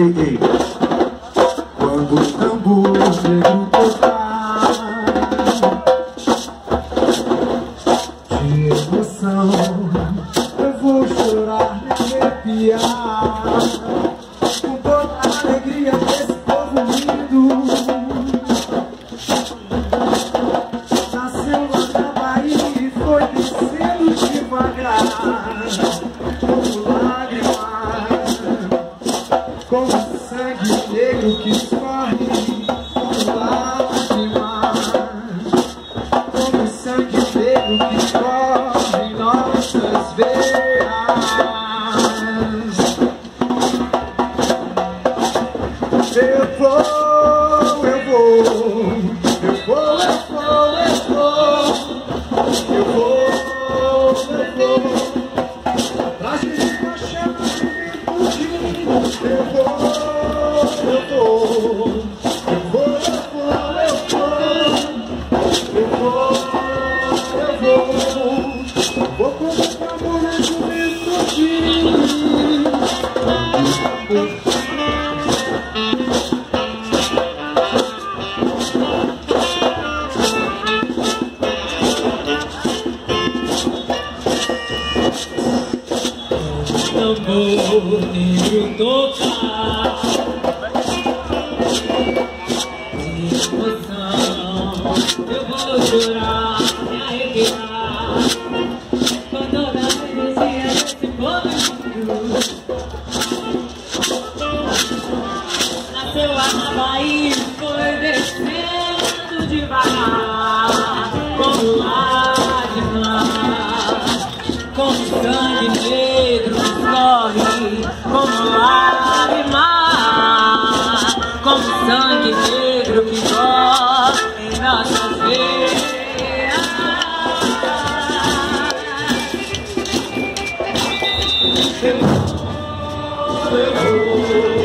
cheguei. Quando os tambores chegam tocar, de emoção eu vou chorar e arrepiar, com toda a alegria desse povo lindo. Nasceu lá na Bahia e foi descendo devagar, com sangue negro que escorre, com lágrimas, com sangue negro que escorre em nossas veias. Eu vou atrás de uma chama. Eu vou colocar a mão na juventude. Tambor negro tocar, de emoção eu vou chorar e arrepiar, com toda a alegria desse povo. Nasceu lá na Bahia e foi descendo devagar, com lágrimas, com sangue negro corre, como lágrimas, como sangue negro que corre em nossas veias. Eu vou.